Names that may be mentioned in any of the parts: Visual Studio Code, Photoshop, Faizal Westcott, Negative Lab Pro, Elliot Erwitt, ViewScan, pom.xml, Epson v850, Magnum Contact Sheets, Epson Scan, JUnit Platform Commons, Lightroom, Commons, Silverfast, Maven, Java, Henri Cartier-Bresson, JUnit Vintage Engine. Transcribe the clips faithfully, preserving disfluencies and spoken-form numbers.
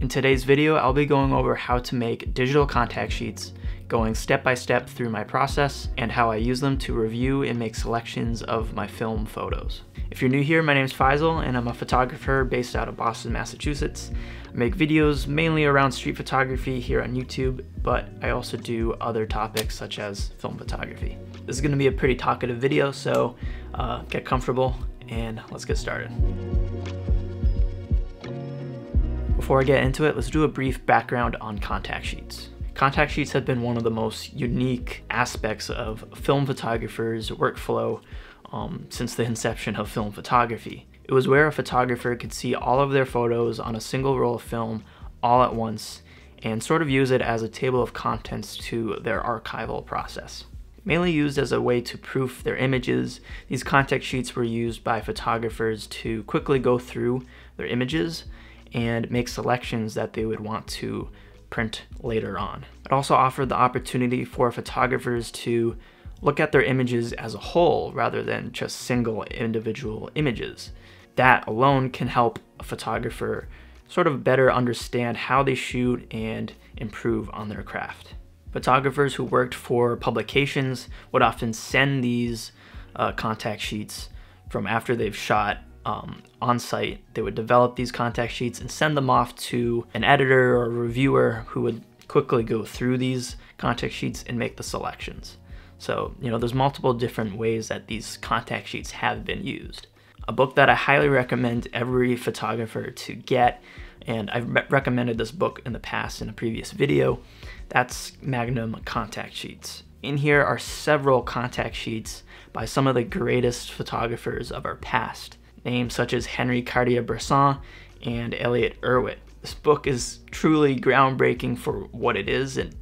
In today's video, I'll be going over how to make digital contact sheets, going step by step through my process and how I use them to review and make selections of my film photos. If you're new here, my name's Faisal and I'm a photographer based out of Boston, Massachusetts. I make videos mainly around street photography here on YouTube, but I also do other topics such as film photography. This is gonna be a pretty talkative video, so uh, get comfortable and let's get started. Before I get into it, let's do a brief background on contact sheets. Contact sheets have been one of the most unique aspects of film photographers' workflow Um, since the inception of film photography. It was where a photographer could see all of their photos on a single roll of film all at once and sort of use it as a table of contents to their archival process. Mainly used as a way to proof their images, these contact sheets were used by photographers to quickly go through their images and make selections that they would want to print later on. It also offered the opportunity for photographers to look at their images as a whole rather than just single individual images. That alone can help a photographer sort of better understand how they shoot and improve on their craft. Photographers who worked for publications would often send these uh, contact sheets from after they've shot um, on site. They would develop these contact sheets and send them off to an editor or reviewer who would quickly go through these contact sheets and make the selections. So, you know, there's multiple different ways that these contact sheets have been used. A book that I highly recommend every photographer to get, and I've re- recommended this book in the past in a previous video, that's Magnum Contact Sheets. In here are several contact sheets by some of the greatest photographers of our past, names such as Henri Cartier-Bresson and Elliot Erwitt. This book is truly groundbreaking for what it is and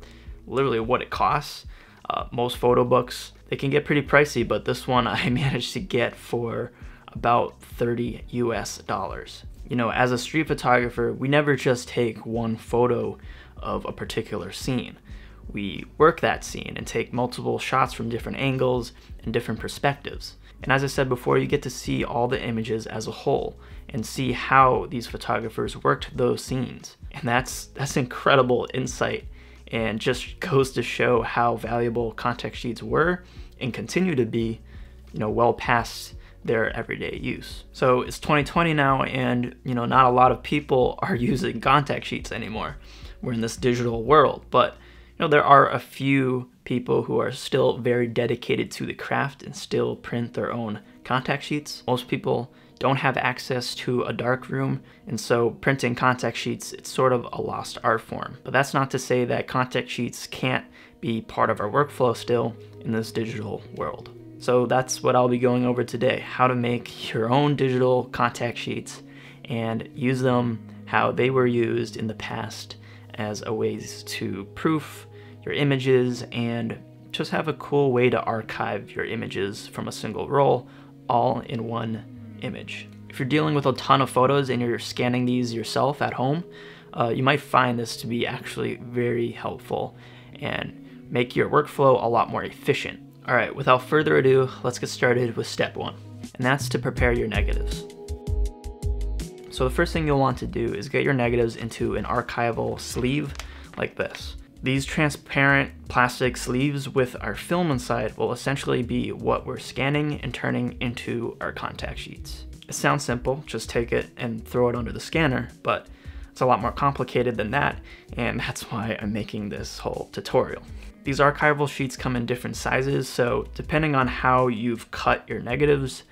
literally what it costs. Uh, most photo books, they can get pretty pricey, but this one I managed to get for about thirty U S dollars. You know, as a street photographer, we never just take one photo of a particular scene. We work that scene and take multiple shots from different angles and different perspectives. And as I said before, you get to see all the images as a whole and see how these photographers worked those scenes. And that's, that's incredible insight, and just goes to show how valuable contact sheets were and continue to be, you know, well past their everyday use. So it's twenty twenty now, and you know, not a lot of people are using contact sheets anymore. We're in this digital world, but you know, there are a few people who are still very dedicated to the craft and still print their own contact sheets. Most people don't have access to a darkroom, and so printing contact sheets, it's sort of a lost art form. But that's not to say that contact sheets can't be part of our workflow still in this digital world. So that's what I'll be going over today, how to make your own digital contact sheets and use them how they were used in the past as a ways to proof your images and just have a cool way to archive your images from a single roll all in one image. If you're dealing with a ton of photos and you're scanning these yourself at home, uh, you might find this to be actually very helpful and make your workflow a lot more efficient. All right, without further ado, let's get started with step one, and that's to prepare your negatives. So the first thing you'll want to do is get your negatives into an archival sleeve like this. These transparent plastic sleeves with our film inside will essentially be what we're scanning and turning into our contact sheets. It sounds simple, just take it and throw it under the scanner, but it's a lot more complicated than that, and that's why I'm making this whole tutorial. These archival sheets come in different sizes, so depending on how you've cut your negatives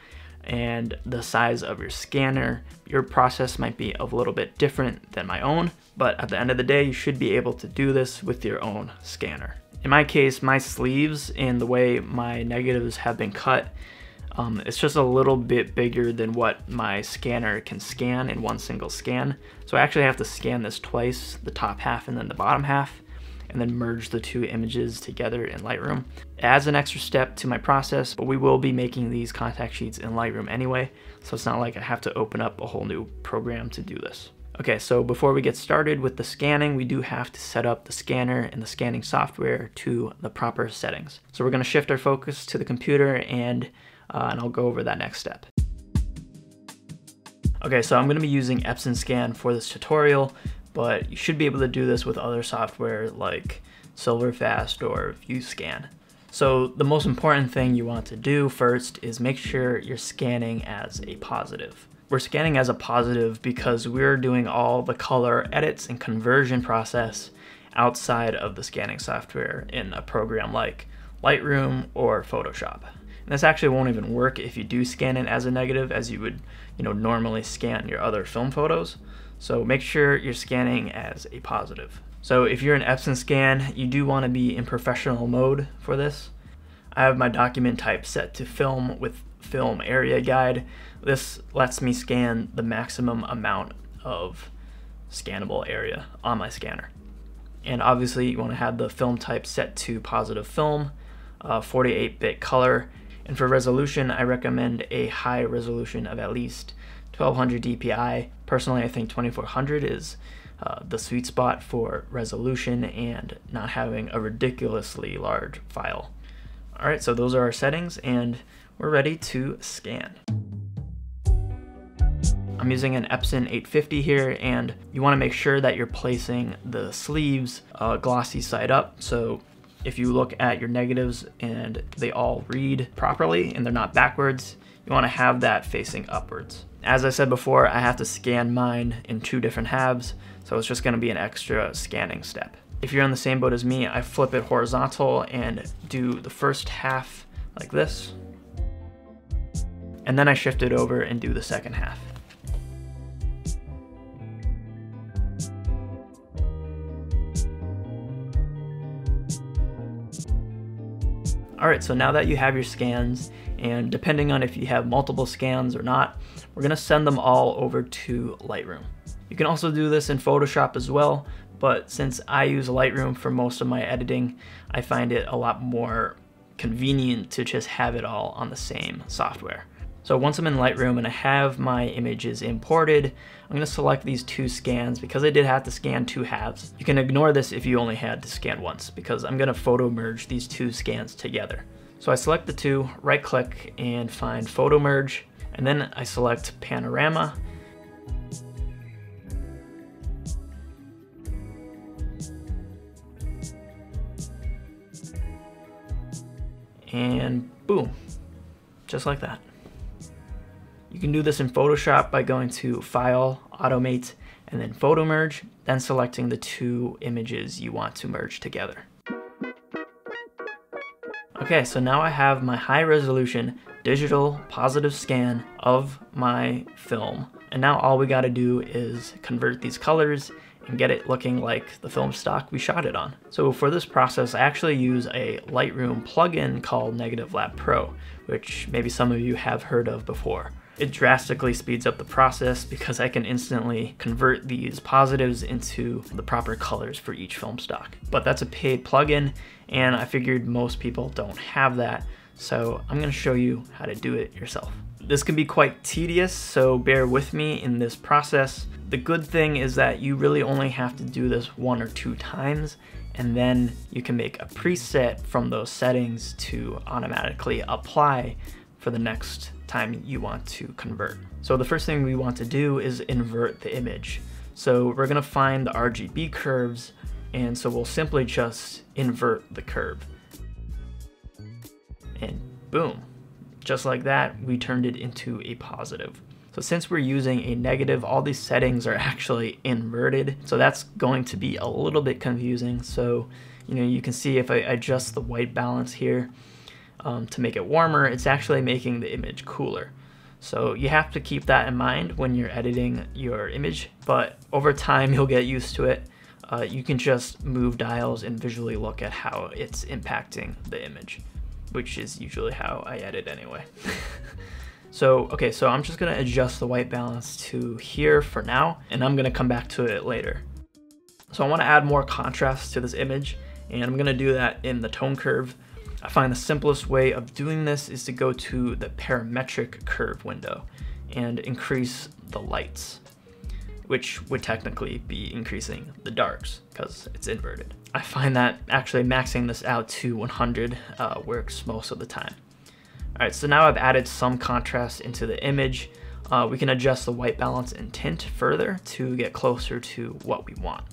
and the size of your scanner, your process might be a little bit different than my own. But at the end of the day, you should be able to do this with your own scanner. In my case, my sleeves and the way my negatives have been cut, um, it's just a little bit bigger than what my scanner can scan in one single scan. So I actually have to scan this twice, the top half and then the bottom half, and then merge the two images together in Lightroom. It adds an extra step to my process, but we will be making these contact sheets in Lightroom anyway, so it's not like I have to open up a whole new program to do this. Okay, so before we get started with the scanning, we do have to set up the scanner and the scanning software to the proper settings. So we're gonna shift our focus to the computer, and, uh, and I'll go over that next step. Okay, so I'm gonna be using Epson Scan for this tutorial, but you should be able to do this with other software like Silverfast or ViewScan. So the most important thing you want to do first is make sure you're scanning as a positive. We're scanning as a positive because we're doing all the color edits and conversion process outside of the scanning software in a program like Lightroom or Photoshop. And this actually won't even work if you do scan it as a negative, as you would, you know, normally scan your other film photos. So make sure you're scanning as a positive. So if you're an Epson Scan, you do want to be in professional mode for this. I have my document type set to film with film area guide. This lets me scan the maximum amount of scannable area on my scanner. And obviously you want to have the film type set to positive film, forty-eight bit uh, color. And for resolution, I recommend a high resolution of at least twelve hundred D P I. Personally, I think twenty-four hundred is uh, the sweet spot for resolution and not having a ridiculously large file. All right, so those are our settings and we're ready to scan. I'm using an Epson eight fifty here, and you want to make sure that you're placing the sleeves uh, glossy side up. So if you look at your negatives and they all read properly and they're not backwards, you want to have that facing upwards. As I said before, I have to scan mine in two different halves, so it's just going to be an extra scanning step. If you're on the same boat as me, I flip it horizontal and do the first half like this, and then I shift it over and do the second half. All right, so now that you have your scans, and depending on if you have multiple scans or not, we're gonna send them all over to Lightroom. You can also do this in Photoshop as well, but since I use Lightroom for most of my editing, I find it a lot more convenient to just have it all on the same software. So once I'm in Lightroom and I have my images imported, I'm gonna select these two scans because I did have to scan two halves. You can ignore this if you only had to scan once because I'm gonna photo merge these two scans together. So I select the two, right click and find photo merge, and then I select panorama. And boom, just like that. You can do this in Photoshop by going to File, Automate, and then Photo Merge, then selecting the two images you want to merge together. Okay, so now I have my high resolution digital positive scan of my film. And now all we gotta do is convert these colors and get it looking like the film stock we shot it on. So for this process, I actually use a Lightroom plugin called Negative Lab Pro, which maybe some of you have heard of before. It drastically speeds up the process because I can instantly convert these positives into the proper colors for each film stock. But that's a paid plugin, and I figured most people don't have that, so I'm gonna show you how to do it yourself. This can be quite tedious, so bear with me in this process. The good thing is that you really only have to do this one or two times, and then you can make a preset from those settings to automatically apply for the next time you want to convert. So the first thing we want to do is invert the image. So we're gonna find the R G B curves, and so we'll simply just invert the curve. And boom, just like that, we turned it into a positive. So since we're using a negative, all these settings are actually inverted. So that's going to be a little bit confusing. So, you know, you can see if I adjust the white balance here um, to make it warmer, it's actually making the image cooler. So you have to keep that in mind when you're editing your image, but over time you'll get used to it. Uh, you can just move dials and visually look at how it's impacting the image, which is usually how I edit anyway. So, okay, so I'm just gonna adjust the white balance to here for now, and I'm gonna come back to it later. So I wanna add more contrast to this image, and I'm gonna do that in the tone curve. I find the simplest way of doing this is to go to the parametric curve window and increase the lights, which would technically be increasing the darks because it's inverted. I find that actually maxing this out to one hundred uh, works most of the time. All right, so now I've added some contrast into the image. Uh, we can adjust the white balance and tint further to get closer to what we want.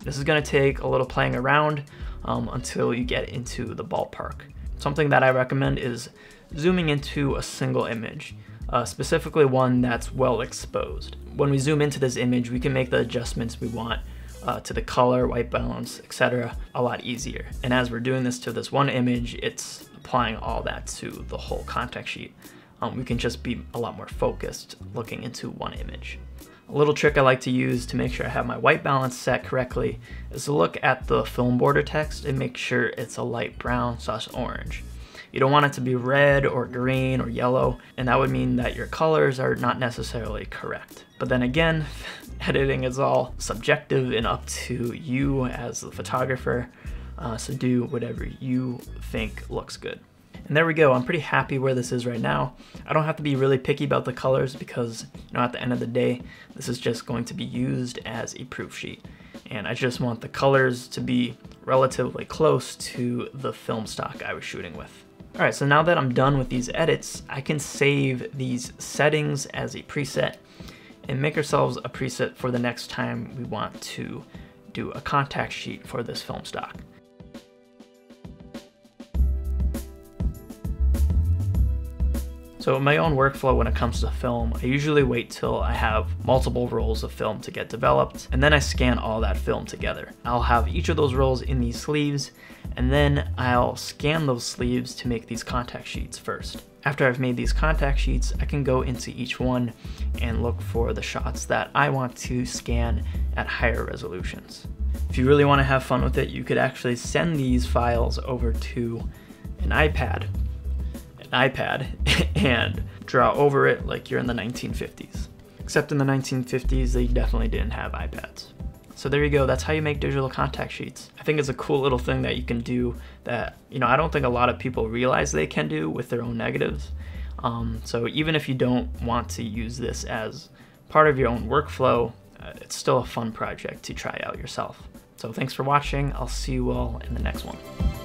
This is gonna take a little playing around um, until you get into the ballpark. Something that I recommend is zooming into a single image, uh, specifically one that's well exposed. When we zoom into this image, we can make the adjustments we want uh, to the color, white balance, et cetera a lot easier. And as we're doing this to this one image, it's applying all that to the whole contact sheet. Um, we can just be a lot more focused looking into one image. A little trick I like to use to make sure I have my white balance set correctly is to look at the film border text and make sure it's a light brown slash orange. You don't want it to be red or green or yellow, and that would mean that your colors are not necessarily correct. But then again, editing is all subjective and up to you as the photographer, uh, so do whatever you think looks good. And there we go. I'm pretty happy where this is right now. I don't have to be really picky about the colors because, you know, at the end of the day, this is just going to be used as a proof sheet. And I just want the colors to be relatively close to the film stock I was shooting with. All right, so now that I'm done with these edits, I can save these settings as a preset and make ourselves a preset for the next time we want to do a contact sheet for this film stock. So in my own workflow when it comes to film, I usually wait till I have multiple rolls of film to get developed, and then I scan all that film together. I'll have each of those rolls in these sleeves, and then I'll scan those sleeves to make these contact sheets first. After I've made these contact sheets, I can go into each one and look for the shots that I want to scan at higher resolutions. If you really want to have fun with it, you could actually send these files over to an iPad. iPad and draw over it like you're in the nineteen fifties. Except in the nineteen fifties, they definitely didn't have iPads. So there you go, that's how you make digital contact sheets. I think it's a cool little thing that you can do that, you know, I don't think a lot of people realize they can do with their own negatives. Um, so even if you don't want to use this as part of your own workflow, uh, it's still a fun project to try out yourself. So thanks for watching. I'll see you all in the next one.